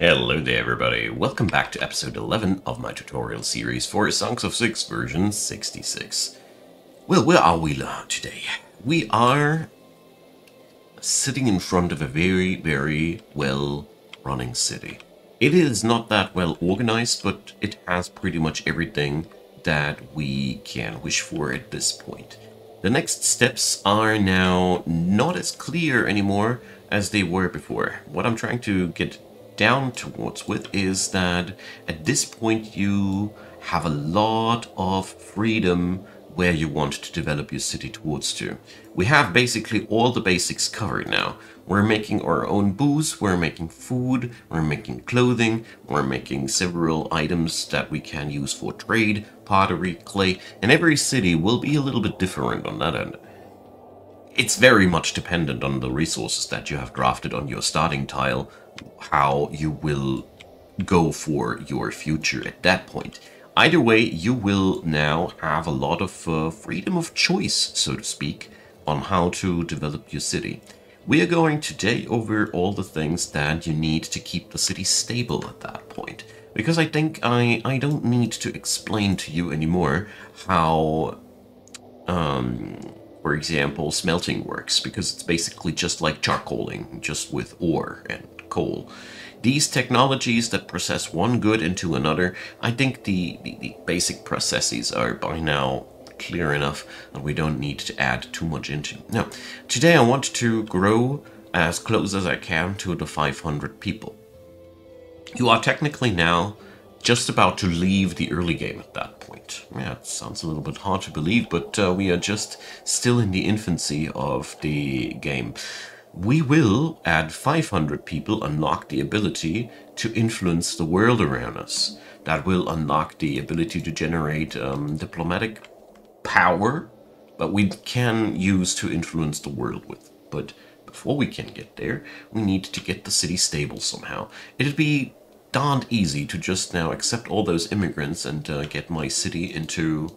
Hello there everybody, welcome back to episode 11 of my tutorial series for Songs of Syx version 66. Well, where are we today? We are sitting in front of a very, very well running city. It is not that well organized, but it has pretty much everything that we can wish for at this point. The next steps are now not as clear anymore as they were before. What I'm trying to get down towards with is that at this point you have a lot of freedom where you want to develop your city towards to. We have basically all the basics covered now. We're making our own booze, we're making food, we're making clothing, we're making several items that we can use for trade, pottery, clay, and every city will be a little bit different on that end. It's very much dependent on the resources that you have drafted on your starting tile, how you will go for your future at that point. Either way, you will now have a lot of freedom of choice, so to speak, on how to develop your city. We are going today over all the things that you need to keep the city stable at that point, because I think I don't need to explain to you anymore how, for example, smelting works, because it's basically just like charcoaling, just with ore and coal. These technologies that process one good into another, I think the basic processes are by now clear enough and we don't need to add too much into. Now, today I want to grow as close as I can to the 500 people. You are technically now just about to leave the early game at that point. Yeah, it sounds a little bit hard to believe, but we are just still in the infancy of the game. We will, at 500 people, unlock the ability to influence the world around us. That will unlock the ability to generate diplomatic power that we can use to influence the world with. But before we can get there, we need to get the city stable somehow. It'd be darned easy to just now accept all those immigrants and get my city into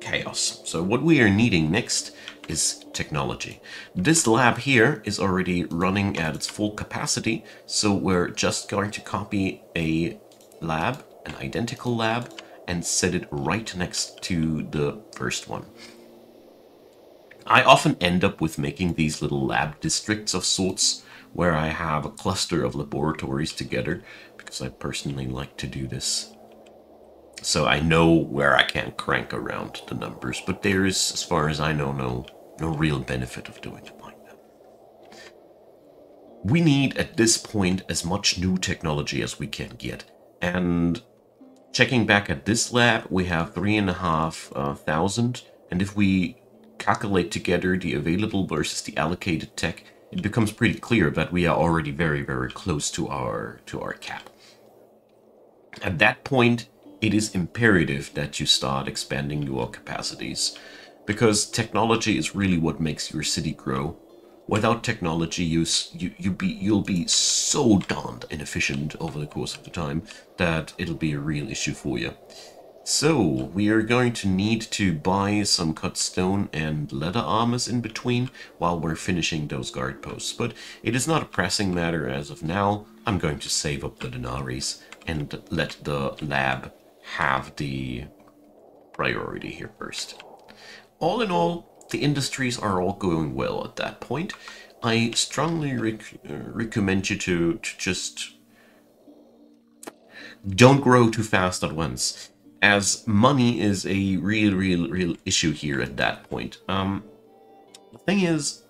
chaos. So what we are needing next is technology. This lab here is already running at its full capacity, so we're just going to copy a lab, an identical lab, and set it right next to the first one. I often end up with making these little lab districts of sorts where I have a cluster of laboratories together, because I personally like to do this. So I know where I can crank around the numbers, but there is, as far as I know, no real benefit of doing it like that. We need, at this point, as much new technology as we can get. And checking back at this lab, we have 3,500, and if we calculate together the available versus the allocated tech, it becomes pretty clear that we are already very, very close to our cap. At that point, it is imperative that you start expanding your capacities, because technology is really what makes your city grow. Without technology, you'll be so darned inefficient over the course of the time that it'll be a real issue for you. So we are going to need to buy some cut stone and leather armors in between while we're finishing those guard posts. But it is not a pressing matter as of now. I'm going to save up the denaries and let the lab have the priority here first. All in all, the industries are all going well at that point. I strongly recommend you to just don't grow too fast at once, as money is a real issue here at that point. The thing is,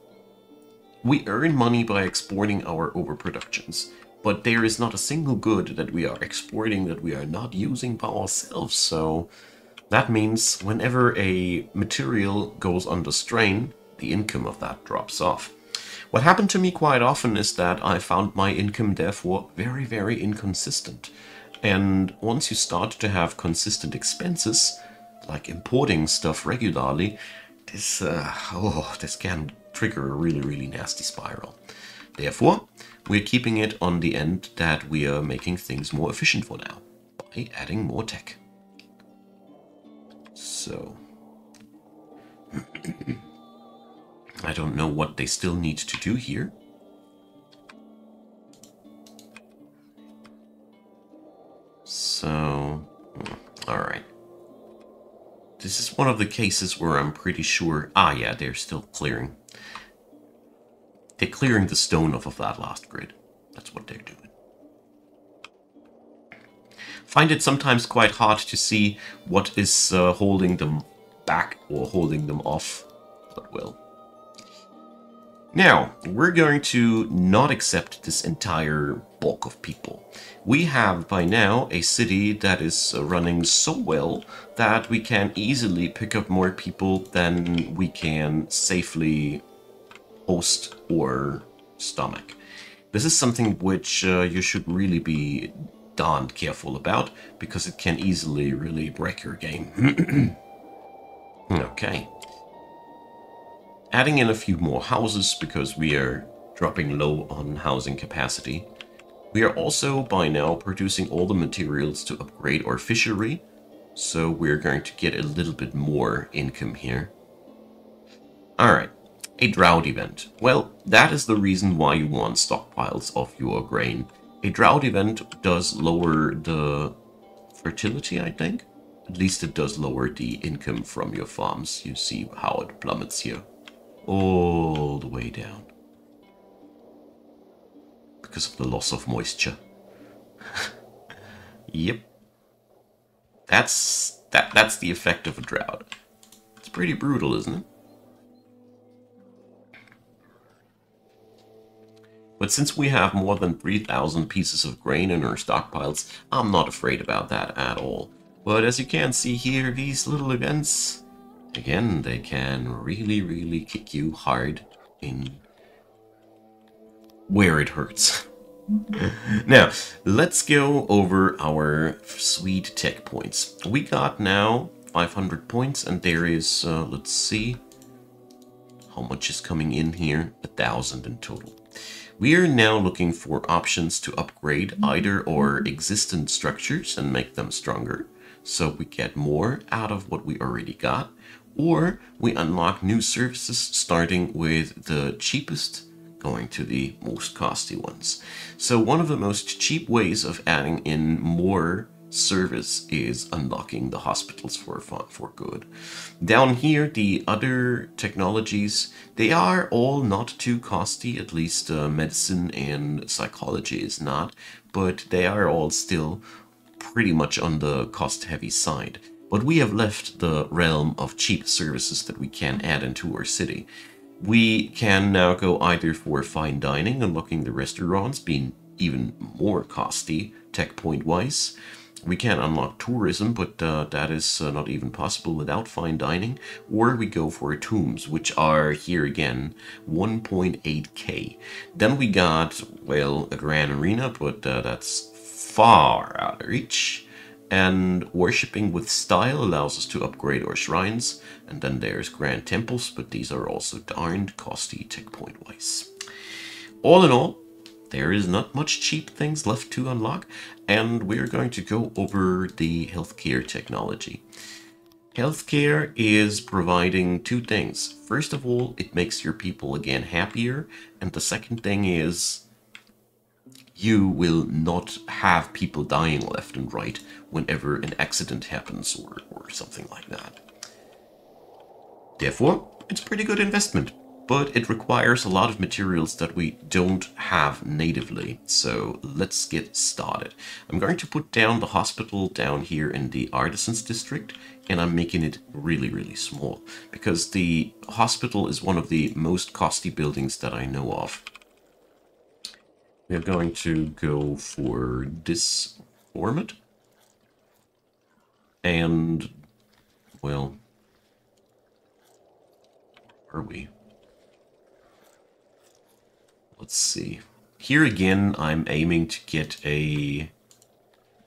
we earn money by exporting our overproductions, but there is not a single good that we are exporting that we are not using by ourselves. So that means whenever a material goes under strain, the income of that drops off. What happened to me quite often is that I found my income therefore very, very inconsistent. And once you start to have consistent expenses, like importing stuff regularly, this can trigger a really, really nasty spiral. Therefore, we're keeping it on the end that we are making things more efficient for now by adding more tech. So, I don't know what they still need to do here. So, alright. This is one of the cases where I'm pretty sure... Ah, yeah, they're still clearing. They're clearing the stone off of that last grid. That's what they're doing. Find it sometimes quite hard to see what is holding them back or holding them off, but well. Now, we're going to not accept this entire bulk of people. We have by now a city that is running so well that we can easily pick up more people than we can safely host or stomach. This is something which you should really be darned careful about, because it can easily really break your game. Okay. Adding in a few more houses because we are dropping low on housing capacity. We are also by now producing all the materials to upgrade our fishery, so we're going to get a little bit more income here. Alright, a drought event. Well, that is the reason why you want stockpiles of your grain. A drought event does lower the fertility, I think. At least it does lower the income from your farms. You see how it plummets here. All the way down. Because of the loss of moisture. Yep. That's the effect of a drought. It's pretty brutal, isn't it? But since we have more than 3,000 pieces of grain in our stockpiles, I'm not afraid about that at all. But as you can see here, these little events, again, they can really, really kick you hard in where it hurts. Now, let's go over our sweet tech points. We got now 500 points, and there is, let's see, how much is coming in here? 1,000 in total. We are now looking for options to upgrade either our existing structures and make them stronger, so we get more out of what we already got, or we unlock new services starting with the cheapest, going to the most costly ones. So one of the most cheap ways of adding in more service is unlocking the hospitals for good. Down here, the other technologies, they are all not too costly, at least medicine and psychology is not, but they are all still pretty much on the cost-heavy side. But we have left the realm of cheap services that we can add into our city. We can now go either for fine dining, unlocking the restaurants, being even more costly tech point-wise. We can unlock tourism, but that is not even possible without fine dining. Or we go for tombs, which are, here again, 1.8k. Then we got, well, a grand arena, but that's far out of reach. And worshipping with style allows us to upgrade our shrines. And then there's grand temples, but these are also darned costly tech point-wise. All in all, there is not much cheap things left to unlock, and we're going to go over the healthcare technology. Healthcare is providing two things. First of all, it makes your people again happier, and the second thing is you will not have people dying left and right whenever an accident happens or something like that. Therefore, it's a pretty good investment. But it requires a lot of materials that we don't have natively, so let's get started. I'm going to put down the hospital down here in the Artisans District, and I'm making it really, really small, because the hospital is one of the most costly buildings that I know of. We're going to go for this format, and, well, where are we? Let's see. Here again, I'm aiming to get a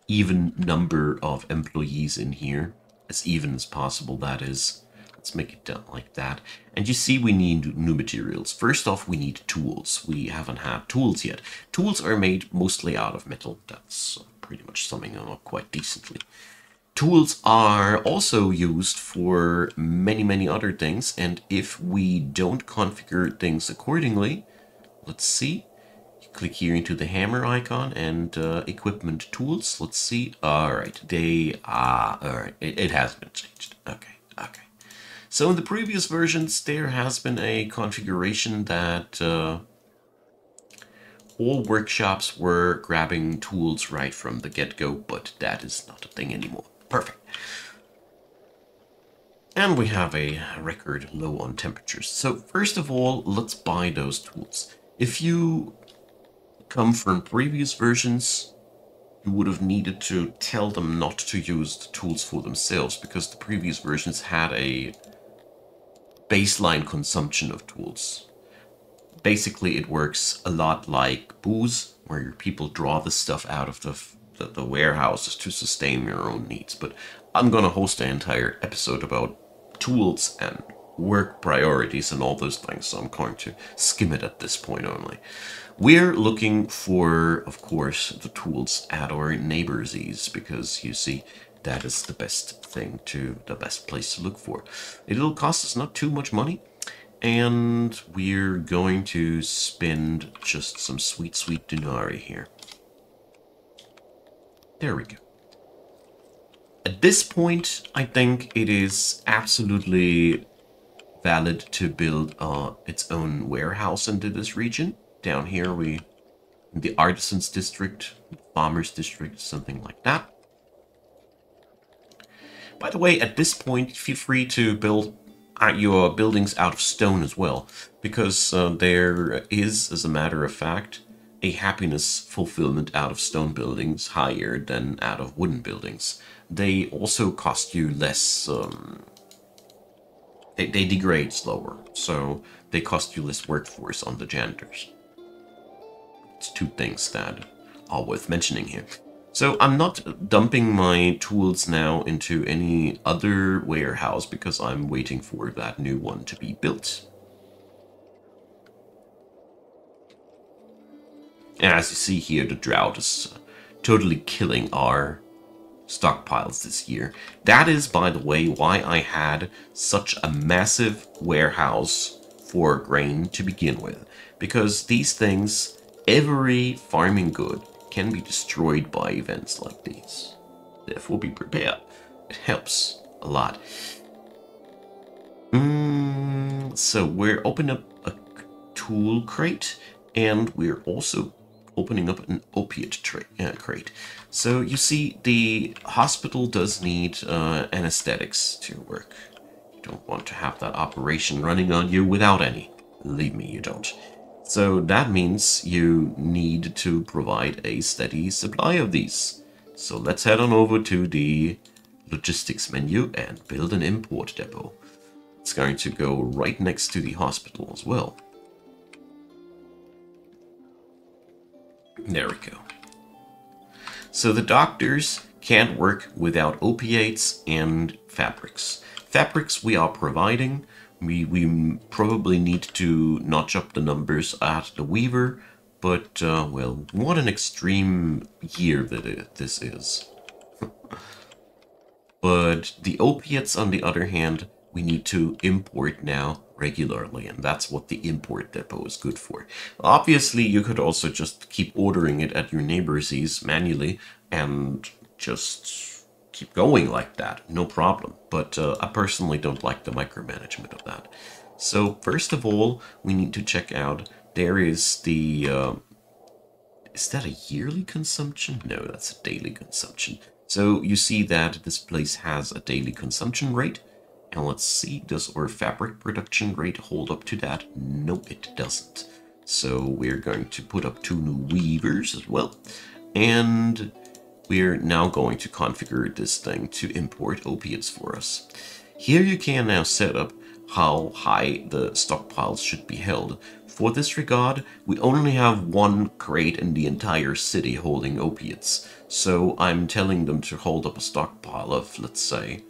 even number of employees in here. As even as possible, that is. Let's make it like that. And you see, we need new materials. First off, we need tools. We haven't had tools yet. Tools are made mostly out of metal. That's pretty much summing them up quite decently. Tools are also used for many, many other things. And if we don't configure things accordingly... Let's see, you click here into the hammer icon and equipment tools. Let's see. Alright, they are... Alright, it has been changed. Okay, okay. So in the previous versions, there has been a configuration that all workshops were grabbing tools right from the get-go, but that is not a thing anymore. Perfect. And we have a record low on temperatures. So first of all, let's buy those tools. If you come from previous versions, you would have needed to tell them not to use the tools for themselves, because the previous versions had a baseline consumption of tools. Basically, it works a lot like booze, where your people draw the stuff out of the warehouses to sustain your own needs. But I'm gonna host an entire episode about tools and work priorities and all those things, so I'm going to skim it at this point only. We're looking for, of course, the tools at our neighborsies, because you see, that is the best thing to, the best place to look for. It'll cost us not too much money, and we're going to spend just some sweet, sweet denarii here. There we go. At this point, I think it is absolutely valid to build its own warehouse into this region. Down here, we in the Artisans District, Farmers District, something like that. By the way, at this point, feel free to build your buildings out of stone as well, because there is, as a matter of fact, a happiness fulfillment out of stone buildings higher than out of wooden buildings. They also cost you less... They degrade slower, so they cost you less workforce on the janitors. It's two things that are worth mentioning here. So I'm not dumping my tools now into any other warehouse, because I'm waiting for that new one to be built. And as you see here, the drought is totally killing our stockpiles this year. That is, by the way, why I had such a massive warehouse for grain to begin with, because these things, every farming good can be destroyed by events like these. Therefore, be prepared. It helps a lot. So we're opening up a tool crate, and we're also opening up an opiate crate. So you see, the hospital does need anesthetics to work. You don't want to have that operation running on you without any. Believe me, you don't. So that means you need to provide a steady supply of these. So let's head on over to the logistics menu and build an import depot. It's going to go right next to the hospital as well. There we go. So the doctors can't work without opiates and fabrics. Fabrics we are providing. We probably need to notch up the numbers at the Weaver, but, well, what an extreme year that this is. But the opiates, on the other hand, we need to import now regularly, and that's what the import depot is good for. Obviously, you could also just keep ordering it at your neighborsies manually and just keep going like that, no problem. But I personally don't like the micromanagement of that. So first of all, we need to check out, there is the, is that a yearly consumption? No, that's a daily consumption. So you see that this place has a daily consumption rate. And let's see, does our fabric production rate hold up to that? No, it doesn't. So we're going to put up 2 new weavers as well. And we're now going to configure this thing to import opiates for us. Here you can now set up how high the stockpiles should be held. For this regard, we only have 1 crate in the entire city holding opiates. So I'm telling them to hold up a stockpile of, let's say,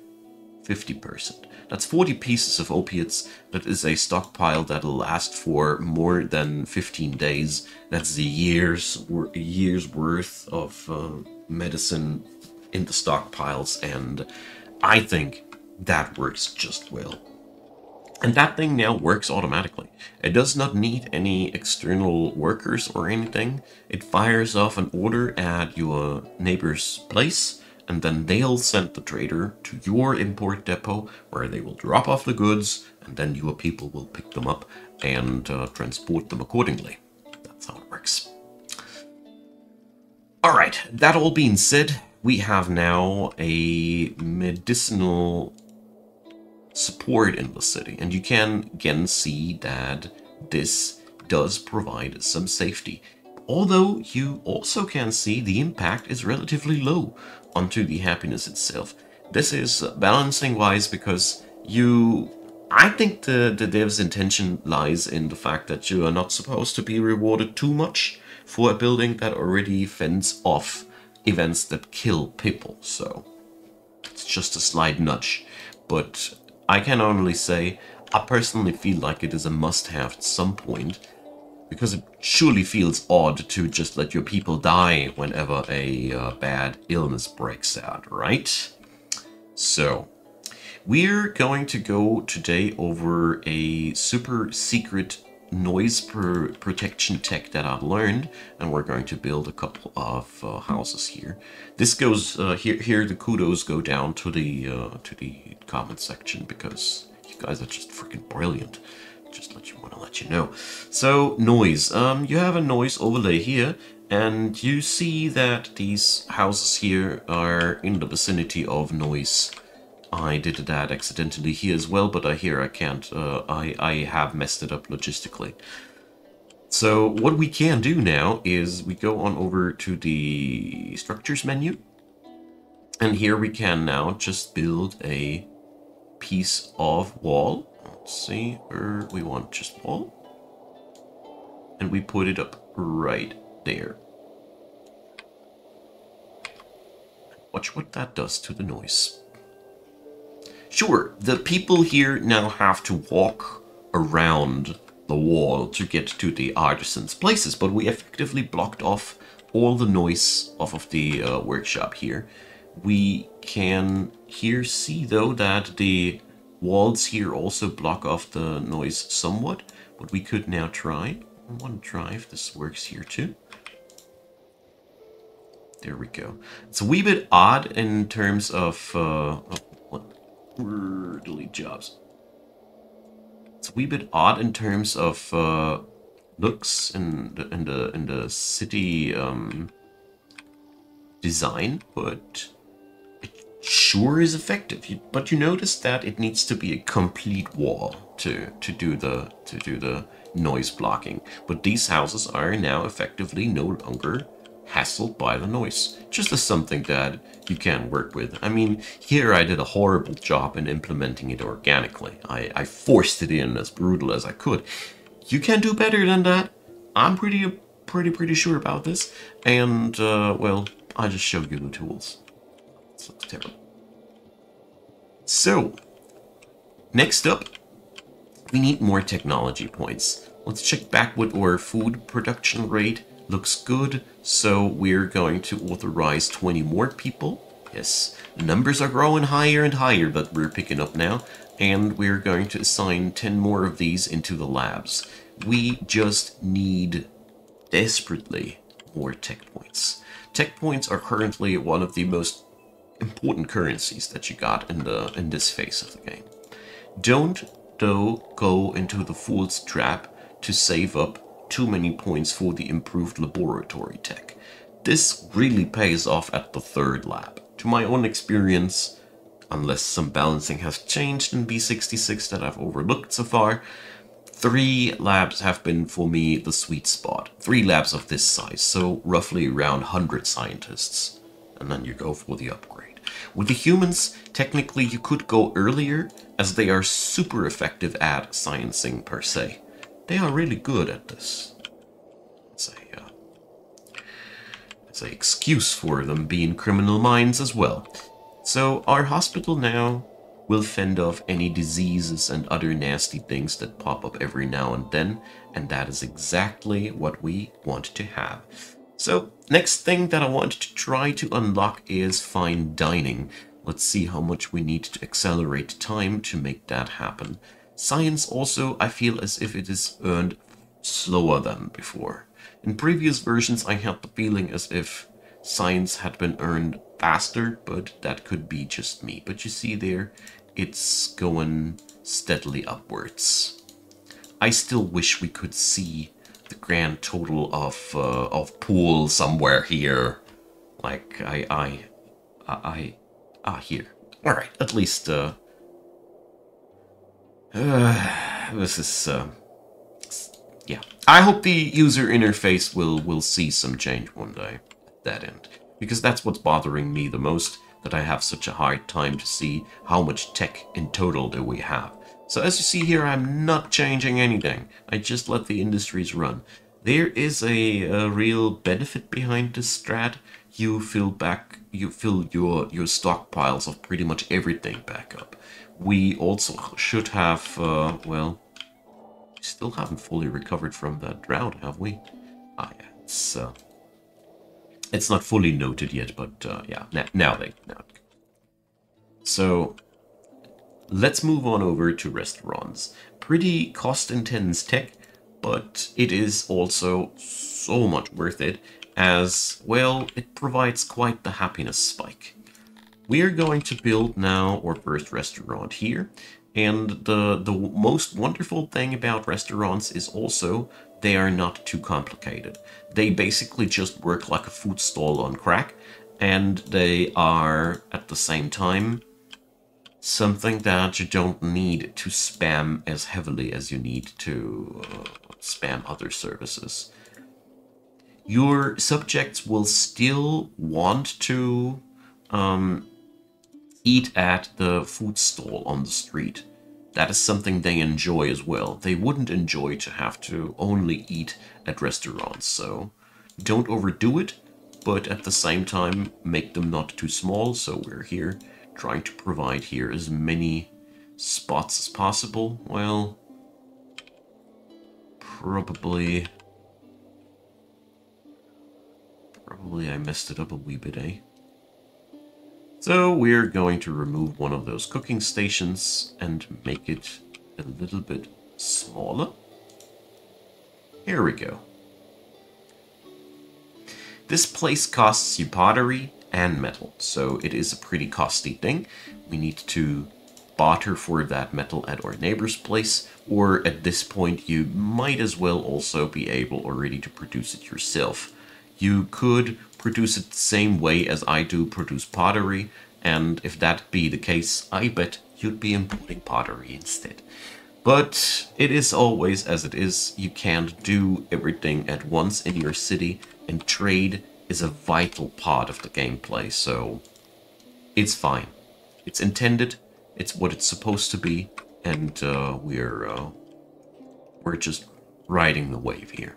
50%. That's 40 pieces of opiates. That is a stockpile that'll last for more than 15 days. That's a year's worth of medicine in the stockpiles, and I think that works just well. And that thing now works automatically. It does not need any external workers or anything. It fires off an order at your neighbor's place, and then they'll send the trader to your import depot, where they will drop off the goods, and then your people will pick them up and transport them accordingly. That's how it works. Alright, that all being said, we have now a medicinal support in the city, and you can again see that this does provide some safety. Although you also can see the impact is relatively low onto the happiness itself. This is balancing wise because I think the dev's intention lies in the fact that you are not supposed to be rewarded too much for a building that already fends off events that kill people. So it's just a slight nudge, but I can only say I personally feel like it is a must-have at some point, because it surely feels odd to just let your people die whenever a bad illness breaks out, right? So, we're going to go today over a super secret noise protection tech that I've learned, and we're going to build a couple of houses here. This goes here. The kudos go down to the comment section, because you guys are just freaking brilliant. Just want to let you know. So noise. You have a noise overlay here, and you see that these houses here are in the vicinity of noise. I did that accidentally here as well, but I can't. I have messed it up logistically. So what we can do now is we go on over to the structures menu, and here we can now just build a piece of wall. Let's see, or we want just wall, and we put it up right there. Watch what that does to the noise. Sure, the people here now have to walk around the wall to get to the artisans' places, but we effectively blocked off all the noise off of the workshop here. We can here see, though, that the walls here also block off the noise somewhat, but we could now try. I want to try if this works here, too. There we go. It's a wee bit odd in terms of... delete jobs. It's a wee bit odd in terms of looks in the city design, but it sure is effective. But you notice that it needs to be a complete wall to do the noise blocking. But these houses are now effectively no longer hassled by the noise, just as something that you can work with. I mean, here I did a horrible job in implementing it organically. I forced it in as brutal as I could. You can do better than that. I'm pretty sure about this. And, well, I just showed you the tools. This looks terrible. So, next up, we need more technology points. Let's check back with our food production rate. Looks good, so we're going to authorize 20 more people. Yes, the numbers are growing higher and higher that we're picking up now, and we're going to assign 10 more of these into the labs. We just need desperately more tech points. Tech points are currently one of the most important currencies that you got in this phase of the game. Don't, though, go into the fool's trap to save up too many points for the improved laboratory tech. This really pays off at the third lab. To my own experience, unless some balancing has changed in v66 that I've overlooked so far, 3 labs have been for me the sweet spot. 3 labs of this size, so roughly around 100 scientists. And then you go for the upgrade. With the humans, technically you could go earlier, as they are super effective at sciencing per se. They are really good at this. It's an excuse for them being criminal minds as well. So our hospital now will fend off any diseases and other nasty things that pop up every now and then, and that is exactly what we want to have. So next thing that I want to try to unlock is fine dining. Let's see how much we need to accelerate time to make that happen. Science also, I feel as if it is earned slower than before. In previous versions, I had the feeling as if science had been earned faster, but that could be just me. But you see there, it's going steadily upwards. I still wish we could see the grand total of pool somewhere here. Like, here. Alright, at least, this is, yeah. I hope the user interface will see some change one day at that end. Because that's what's bothering me the most, that I have such a hard time to see how much tech in total do we have. So as you see here, I'm not changing anything. I just let the industries run. There is a real benefit behind this strat. You fill your stockpiles of pretty much everything back up. We also should have, well, we still haven't fully recovered from that drought, have we? Ah, yeah, it's not fully noted yet, but yeah, now. So let's move on over to restaurants. Pretty cost-intense tech, but it is also so much worth it, as, well, it provides quite the happiness spike. We're going to build now our first restaurant here, and the most wonderful thing about restaurants is also they are not too complicated. They basically just work like a food stall on crack, and they are, at the same time, something that you don't need to spam as heavily as you need to spam other services. Your subjects will still want to eat at the food stall on the street. That is something they enjoy as well. They wouldn't enjoy to have to only eat at restaurants, so don't overdo it, but at the same time make them not too small, so we're here trying to provide here as many spots as possible. Well, probably I messed it up a wee bit, eh? So we're going to remove one of those cooking stations and make it a little bit smaller. Here we go. This place costs you pottery and metal, so it is a pretty costly thing. We need to barter for that metal at our neighbor's place, or at this point you might as well also be able already to produce it yourself. You could produce it the same way as I do produce pottery, and if that be the case, I bet you'd be importing pottery instead. But it is always as it is. You can't do everything at once in your city, and trade is a vital part of the gameplay, so it's fine. It's intended, it's what it's supposed to be, and we're just riding the wave here.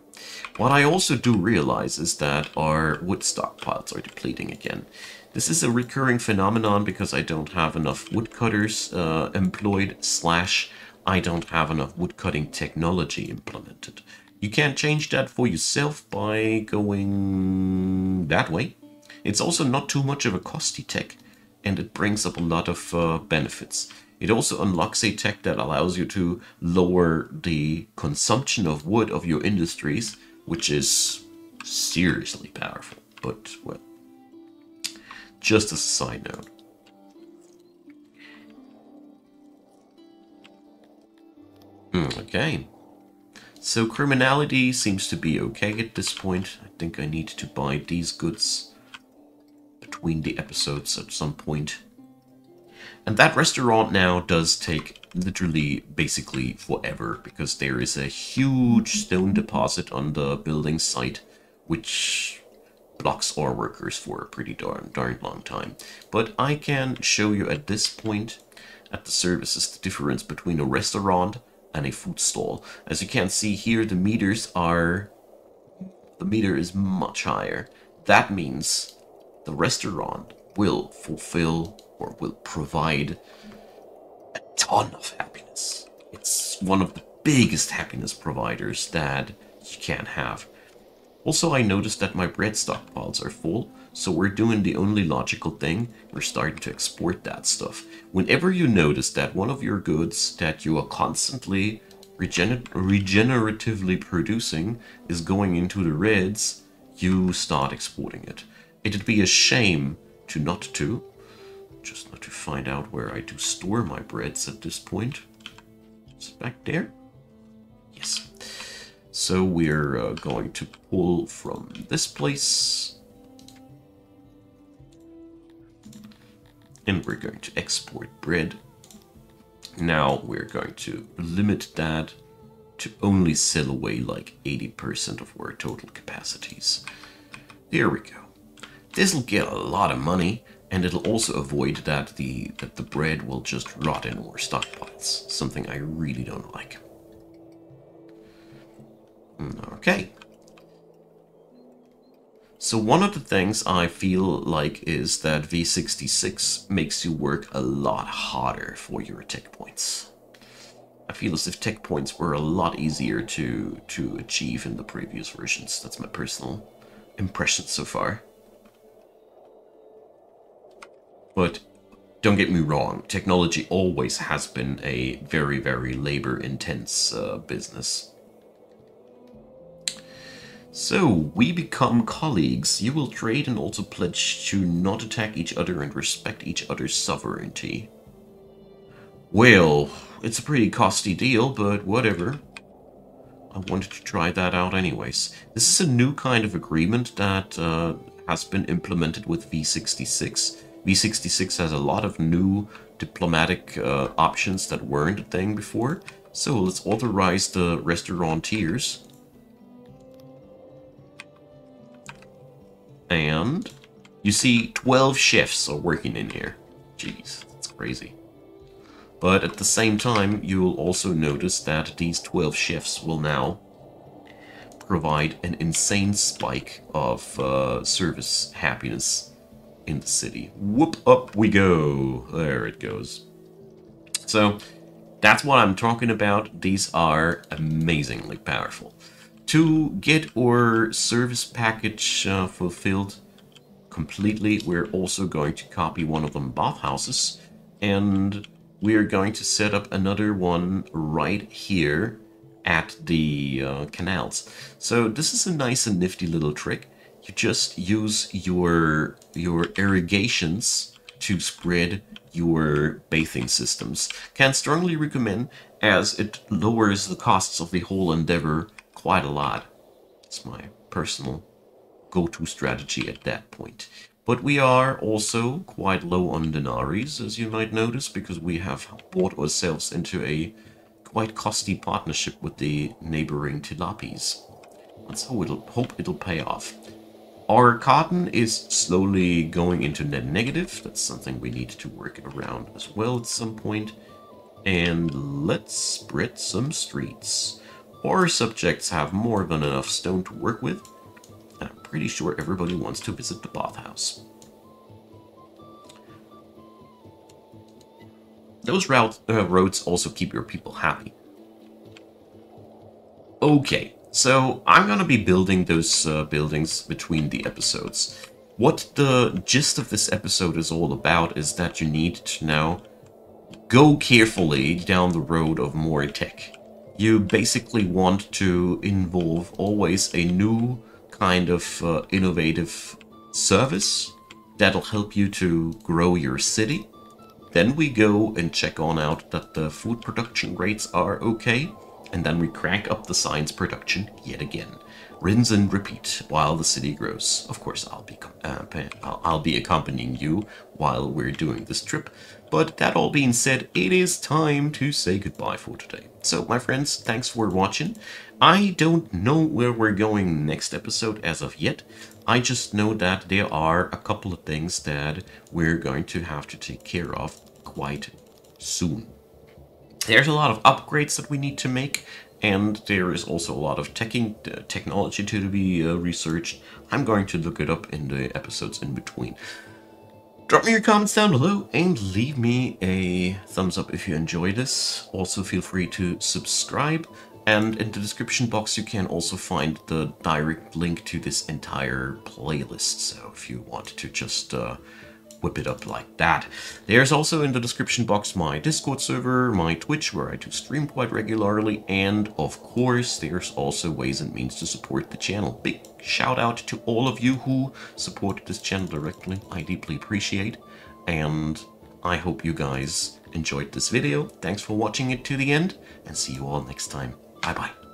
What I also do realize is that our wood stockpiles are depleting again. This is a recurring phenomenon because I don't have enough woodcutters employed, slash I don't have enough woodcutting technology implemented. You can change that for yourself by going that way. It's also not too much of a costly tech, and it brings up a lot of benefits. It also unlocks a tech that allows you to lower the consumption of wood of your industries, which is seriously powerful, but, well, just as a side note. Okay. So criminality seems to be okay at this point. I think I need to buy these goods between the episodes at some point. And that restaurant now does take literally basically forever, because there is a huge stone deposit on the building site, which blocks our workers for a pretty darn long time. But I can show you at this point at the services the difference between a restaurant and a food stall. As you can see here, the meter is much higher. That means the restaurant will fulfill or will provide a ton of happiness. It's one of the biggest happiness providers that you can have. Also, I noticed that my bread stockpiles are full, so we're doing the only logical thing, we're starting to export that stuff. Whenever you notice that one of your goods that you are constantly regeneratively producing is going into the reds, you start exporting it. It'd be a shame to not to, just not to find out where I do store my breads at this point. Is it back there? Yes. So we're going to pull from this place. And we're going to export bread. Now we're going to limit that to only sell away like 80% of our total capacities. There we go. This'll get a lot of money, and it'll also avoid that the bread will just rot in our stockpiles. Something I really don't like. Okay. So one of the things I feel like is that V66 makes you work a lot harder for your tech points. I feel as if tech points were a lot easier to achieve in the previous versions. That's my personal impression so far. But don't get me wrong, technology always has been a very, very labor-intense business. So, we become colleagues. You will trade and also pledge to not attack each other and respect each other's sovereignty. Well, it's a pretty costly deal, but whatever. I wanted to try that out anyways. This is a new kind of agreement that has been implemented with V66. V66 has a lot of new diplomatic options that weren't a thing before. So, let's authorize the restaurateurs. And you see 12 chefs are working in here. Jeez, that's crazy. But at the same time, you'll also notice that these 12 chefs will now provide an insane spike of service happiness in the city. Whoop, up we go. There it goes. So that's what I'm talking about. These are amazingly powerful. To get our service package fulfilled completely, we're also going to copy one of them bathhouses, and we're going to set up another one right here at the canals. So this is a nice and nifty little trick. You just use your irrigations to spread your bathing systems. Can strongly recommend, as it lowers the costs of the whole endeavor quite a lot. It's my personal go-to strategy at that point. But we are also quite low on denaries, as you might notice, because we have bought ourselves into a quite costly partnership with the neighboring Tilapis. Let's hope it'll pay off. Our cotton is slowly going into net negative. That's something we need to work around as well at some point. And let's spread some streets. Our subjects have more than enough stone to work with, and I'm pretty sure everybody wants to visit the bathhouse. Those roads also keep your people happy. Okay, so I'm gonna be building those buildings between the episodes. What the gist of this episode is all about is that you need to now go carefully down the road of more tech. You basically want to involve always a new kind of innovative service that'll help you to grow your city. Then we go and check on out that the food production rates are okay, and then we crank up the science production yet again. Rinse and repeat while the city grows. Of course, I'll be accompanying you while we're doing this trip. But that all being said, it is time to say goodbye for today. So, my friends, thanks for watching. I don't know where we're going next episode as of yet. I just know that there are a couple of things that we're going to have to take care of quite soon. There's a lot of upgrades that we need to make, and there is also a lot of technology to be researched. I'm going to look it up in the episodes in between. Drop me your comments down below and leave me a thumbs up if you enjoy this. Also feel free to subscribe And in the description box you can also find the direct link to this entire playlist, so if you want to just whip it up like that. There's also in the description box my Discord server, my Twitch where I do stream quite regularly, and of course there's also ways and means to support the channel. Big shout out to all of you who supported this channel directly, I deeply appreciate, and I hope you guys enjoyed this video. Thanks for watching it to the end, and see you all next time. Bye bye.